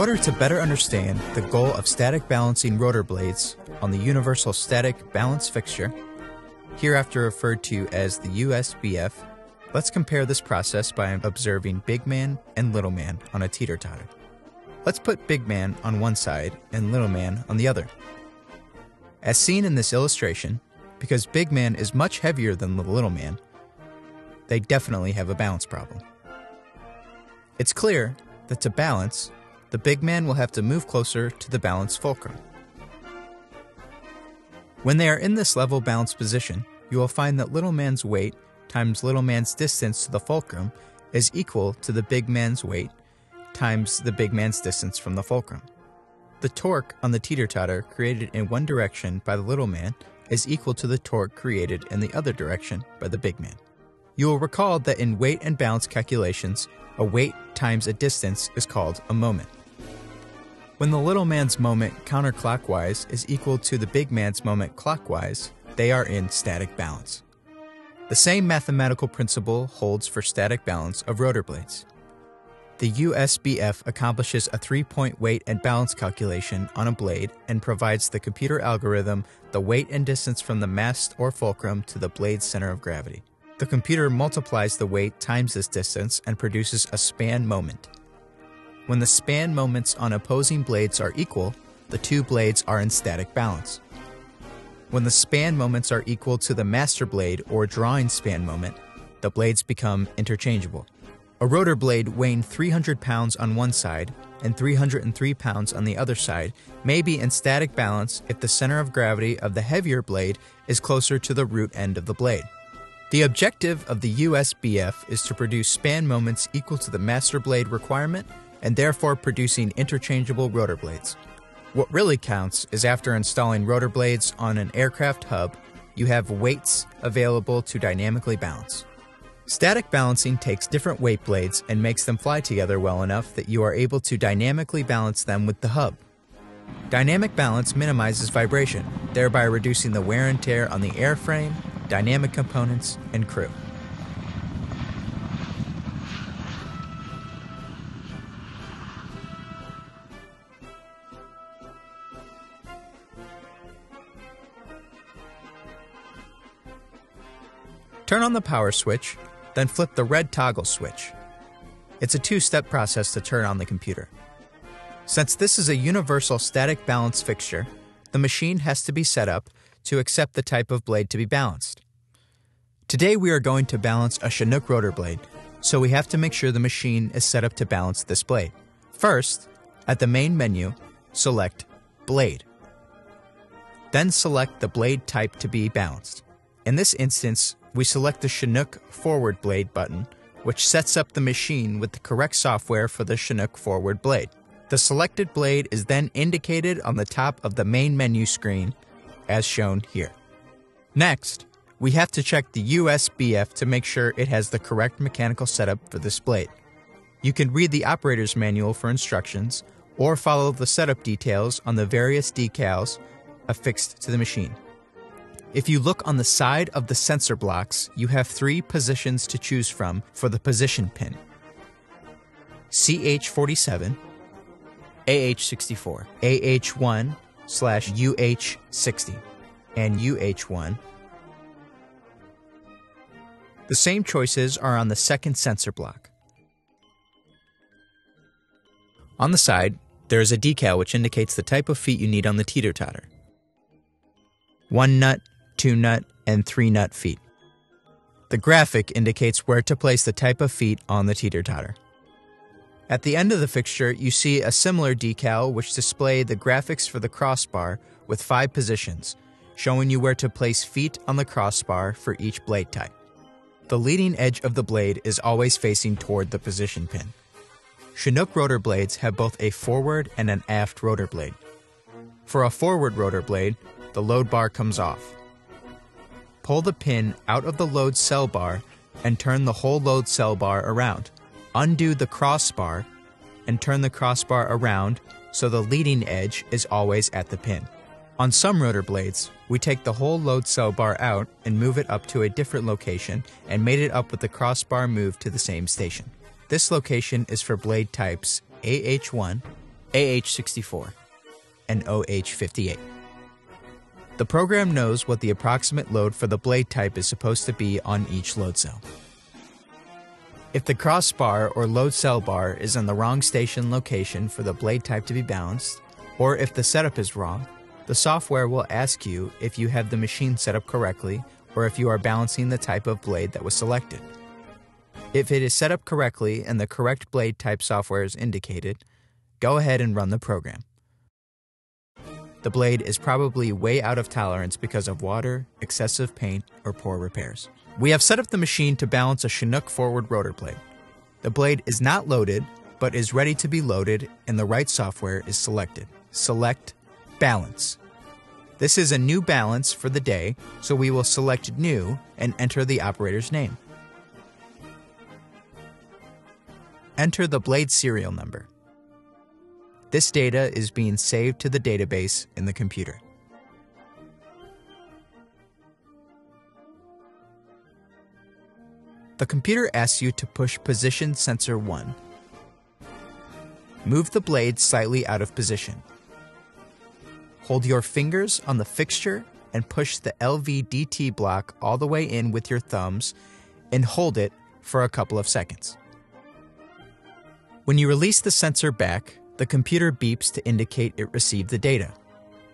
order to better understand the goal of static balancing rotor blades on the universal static balance fixture, hereafter referred to as the USBF, let's compare this process by observing big man and little man on a teeter-totter. Let's put big man on one side and little man on the other. As seen in this illustration, because big man is much heavier than the little man, they definitely have a balance problem. It's clear that to balance, the big man will have to move closer to the balance fulcrum. When they are in this level balance position, you will find that little man's weight times little man's distance to the fulcrum is equal to the big man's weight times the big man's distance from the fulcrum. The torque on the teeter-totter created in one direction by the little man is equal to the torque created in the other direction by the big man. You will recall that in weight and balance calculations, a weight times a distance is called a moment. When the little man's moment counterclockwise is equal to the big man's moment clockwise, they are in static balance. The same mathematical principle holds for static balance of rotor blades. The USBF accomplishes a 3-point weight and balance calculation on a blade and provides the computer algorithm the weight and distance from the mast or fulcrum to the blade's center of gravity. The computer multiplies the weight times this distance and produces a span moment. When the span moments on opposing blades are equal, the two blades are in static balance. When the span moments are equal to the master blade or drawing span moment, the blades become interchangeable. A rotor blade weighing 300 pounds on one side and 303 pounds on the other side may be in static balance if the center of gravity of the heavier blade is closer to the root end of the blade. The objective of the USBF is to produce span moments equal to the master blade requirement and therefore producing interchangeable rotor blades. What really counts is after installing rotor blades on an aircraft hub, you have weights available to dynamically balance. Static balancing takes different weight blades and makes them fly together well enough that you are able to dynamically balance them with the hub. Dynamic balance minimizes vibration, thereby reducing the wear and tear on the airframe, dynamic components, and crew. Turn on the power switch, then flip the red toggle switch. It's a two-step process to turn on the computer. Since this is a universal static balance fixture, the machine has to be set up to accept the type of blade to be balanced. Today we are going to balance a Chinook rotor blade, so we have to make sure the machine is set up to balance this blade. First, at the main menu, select Blade. Then select the blade type to be balanced. In this instance, we select the Chinook Forward Blade button, which sets up the machine with the correct software for the Chinook Forward Blade. The selected blade is then indicated on the top of the main menu screen, as shown here. Next, we have to check the USBF to make sure it has the correct mechanical setup for this blade. You can read the operator's manual for instructions, or follow the setup details on the various decals affixed to the machine. If you look on the side of the sensor blocks, you have 3 positions to choose from for the position pin: CH47, AH64, AH1/UH60, and UH1. The same choices are on the second sensor block. On the side, there is a decal which indicates the type of feet you need on the teeter-totter: 1-nut, 2-nut, and 3-nut feet. The graphic indicates where to place the type of feet on the teeter-totter. At the end of the fixture, you see a similar decal which displays the graphics for the crossbar with 5 positions, showing you where to place feet on the crossbar for each blade type. The leading edge of the blade is always facing toward the position pin. Chinook rotor blades have both a forward and an aft rotor blade. For a forward rotor blade, the load bar comes off. Pull the pin out of the load cell bar and turn the whole load cell bar around. Undo the crossbar and turn the crossbar around so the leading edge is always at the pin. On some rotor blades, we take the whole load cell bar out and move it up to a different location and mate it up with the crossbar moved to the same station. This location is for blade types AH1, AH64, and OH58. The program knows what the approximate load for the blade type is supposed to be on each load cell. If the crossbar or load cell bar is in the wrong station location for the blade type to be balanced, or if the setup is wrong, the software will ask you if you have the machine set up correctly or if you are balancing the type of blade that was selected. If it is set up correctly and the correct blade type software is indicated, go ahead and run the program. The blade is probably way out of tolerance because of water, excessive paint, or poor repairs. We have set up the machine to balance a Chinook forward rotor blade. The blade is not loaded, but is ready to be loaded and the right software is selected. Select Balance. This is a new balance for the day, so we will select New and enter the operator's name. Enter the blade serial number. This data is being saved to the database in the computer. The computer asks you to push position sensor 1. Move the blade slightly out of position. Hold your fingers on the fixture and push the LVDT block all the way in with your thumbs and hold it for a couple of seconds. When you release the sensor back, the computer beeps to indicate it received the data.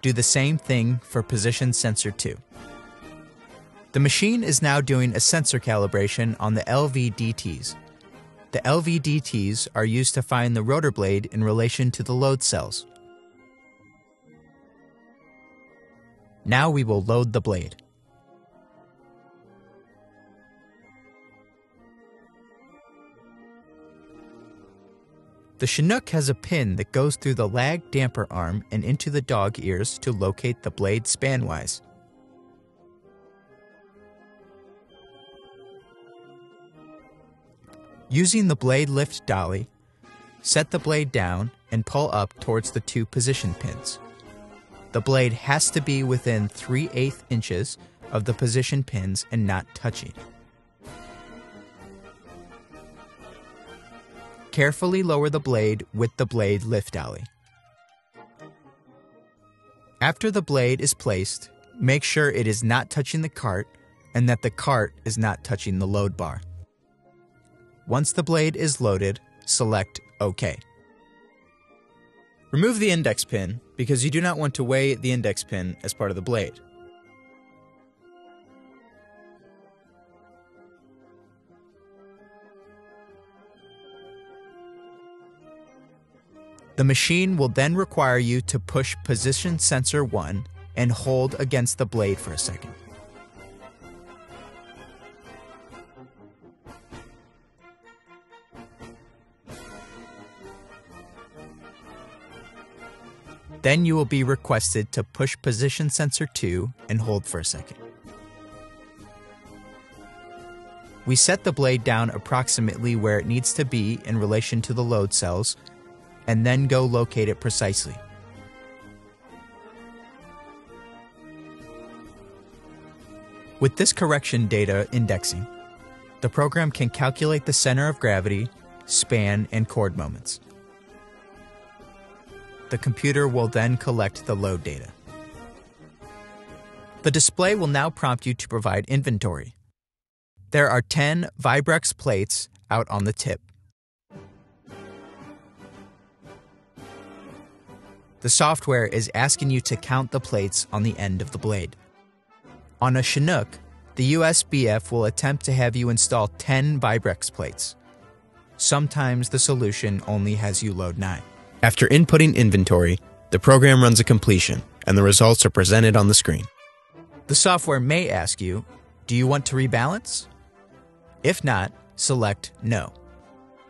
Do the same thing for position sensor 2. The machine is now doing a sensor calibration on the LVDTs. The LVDTs are used to find the rotor blade in relation to the load cells. Now we will load the blade. The Chinook has a pin that goes through the lag damper arm and into the dog ears to locate the blade spanwise. Using the blade lift dolly, set the blade down and pull up towards the two position pins. The blade has to be within 3/8 inches of the position pins and not touching. Carefully lower the blade with the blade lift dolly. After the blade is placed, make sure it is not touching the cart and that the cart is not touching the load bar. Once the blade is loaded, select OK. Remove the index pin because you do not want to weigh the index pin as part of the blade. The machine will then require you to push position sensor 1 and hold against the blade for a second. Then you will be requested to push position sensor 2 and hold for a second. We set the blade down approximately where it needs to be in relation to the load cells, and then go locate it precisely. With this correction data indexing, the program can calculate the center of gravity, span, and chord moments. The computer will then collect the load data. The display will now prompt you to provide inventory. There are 10 Vibrex plates out on the tip. The software is asking you to count the plates on the end of the blade. On a Chinook, the USBF will attempt to have you install 10 Vibrex plates. Sometimes the solution only has you load 9. After inputting inventory, the program runs a completion, and the results are presented on the screen. The software may ask you, do you want to rebalance? If not, select No.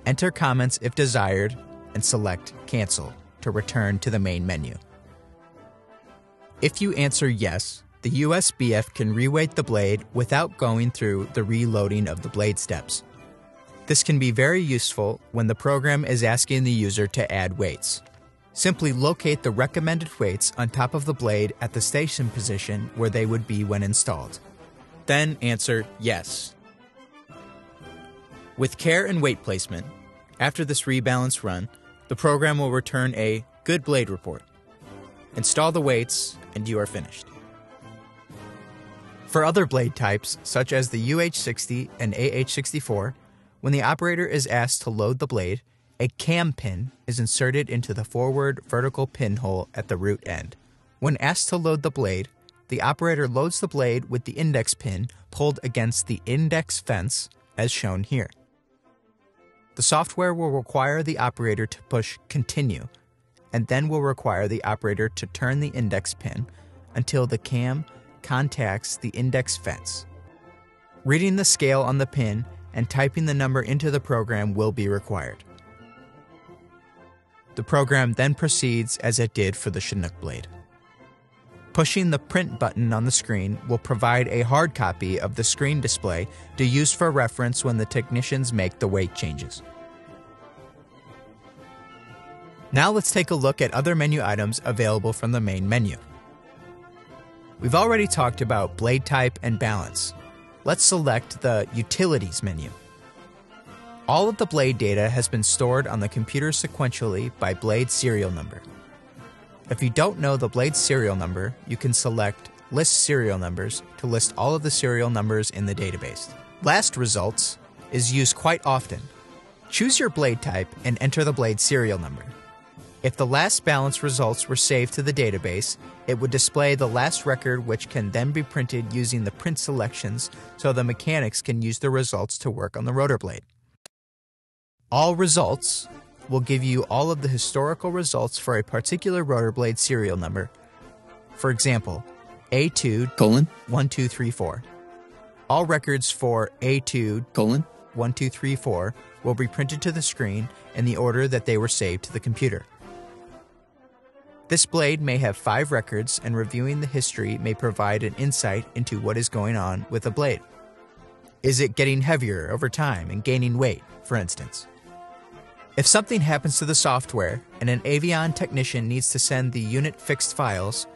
Enter comments if desired, and select Cancel to return to the main menu. If you answer yes, the USBF can reweight the blade without going through the reloading of the blade steps. This can be very useful when the program is asking the user to add weights. Simply locate the recommended weights on top of the blade at the station position where they would be when installed. Then answer yes. With care and weight placement, after this rebalance run, the program will return a good blade report. Install the weights, and you are finished. For other blade types, such as the UH60 and AH64, when the operator is asked to load the blade, a cam pin is inserted into the forward vertical pinhole at the root end. When asked to load the blade, the operator loads the blade with the index pin pulled against the index fence, as shown here. The software will require the operator to push continue, and then will require the operator to turn the index pin until the cam contacts the index fence. Reading the scale on the pin and typing the number into the program will be required. The program then proceeds as it did for the Chinook blade. Pushing the print button on the screen will provide a hard copy of the screen display to use for reference when the technicians make the weight changes. Now let's take a look at other menu items available from the main menu. We've already talked about blade type and balance. Let's select the Utilities menu. All of the blade data has been stored on the computer sequentially by blade serial number. If you don't know the blade serial number, you can select List Serial Numbers to list all of the serial numbers in the database. Last results is used quite often. Choose your blade type and enter the blade serial number. If the last balance results were saved to the database, it would display the last record, which can then be printed using the print selections so the mechanics can use the results to work on the rotor blade. All results will give you all of the historical results for a particular rotor blade serial number. For example, A2:1234. All records for A2:1234 will be printed to the screen in the order that they were saved to the computer. This blade may have 5 records, and reviewing the history may provide an insight into what is going on with the blade. Is it getting heavier over time and gaining weight, for instance? If something happens to the software and an Avion technician needs to send the unit fixed files,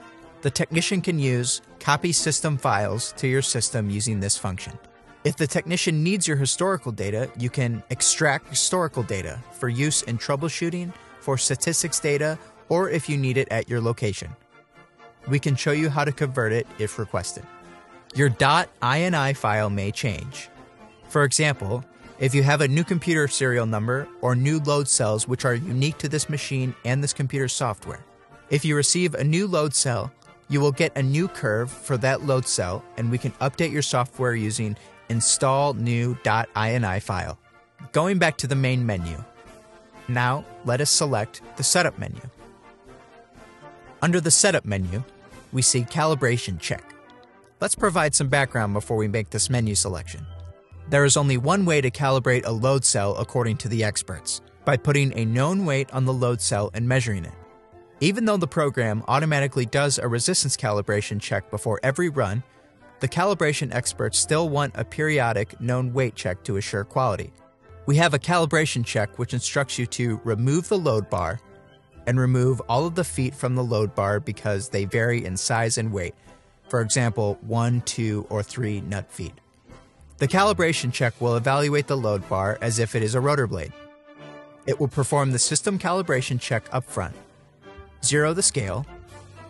the technician can use Copy System Files to your system using this function. If the technician needs your historical data, you can extract historical data for use in troubleshooting, for statistics data, or if you need it at your location. We can show you how to convert it if requested. Your .ini file may change. For example, if you have a new computer serial number or new load cells which are unique to this machine and this computer's software. If you receive a new load cell, you will get a new curve for that load cell, and we can update your software using install new.ini file. Going back to the main menu. Now let us select the setup menu. Under the setup menu, we see calibration check. Let's provide some background before we make this menu selection. There is only one way to calibrate a load cell according to the experts, by putting a known weight on the load cell and measuring it. Even though the program automatically does a resistance calibration check before every run, the calibration experts still want a periodic known weight check to assure quality. We have a calibration check which instructs you to remove the load bar and remove all of the feet from the load bar because they vary in size and weight, for example, 1, 2, or 3 nut feet. The calibration check will evaluate the load bar as if it is a rotor blade. It will perform the system calibration check up front, zero the scale,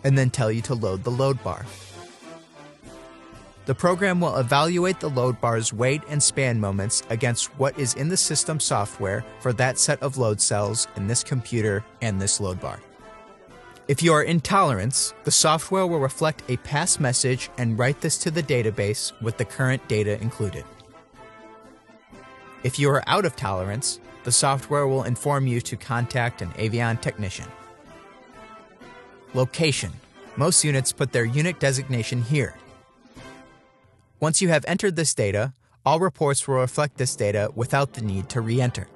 and then tell you to load the load bar. The program will evaluate the load bar's weight and span moments against what is in the system software for that set of load cells in this computer and this load bar. If you are in tolerance, the software will reflect a pass message and write this to the database with the current data included. If you are out of tolerance, the software will inform you to contact an Avion technician. Location. Most units put their unit designation here. Once you have entered this data, all reports will reflect this data without the need to re-enter.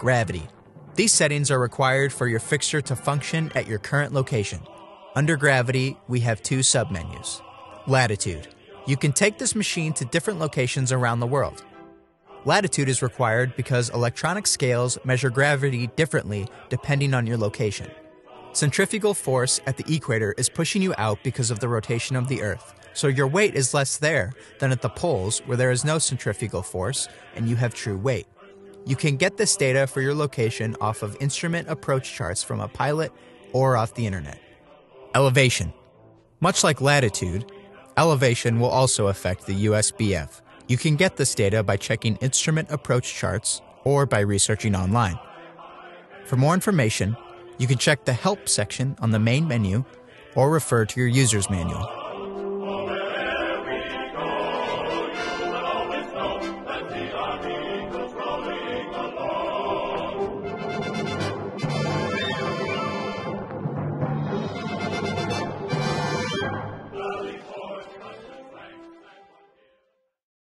Gravity. These settings are required for your fixture to function at your current location. Under Gravity, we have 2 submenus. Latitude. You can take this machine to different locations around the world. Latitude is required because electronic scales measure gravity differently depending on your location. Centrifugal force at the equator is pushing you out because of the rotation of the Earth, so your weight is less there than at the poles where there is no centrifugal force and you have true weight. You can get this data for your location off of instrument approach charts from a pilot or off the internet. Elevation. Much like latitude, elevation will also affect the USBF. You can get this data by checking instrument approach charts or by researching online. For more information, you can check the Help section on the main menu or refer to your user's manual.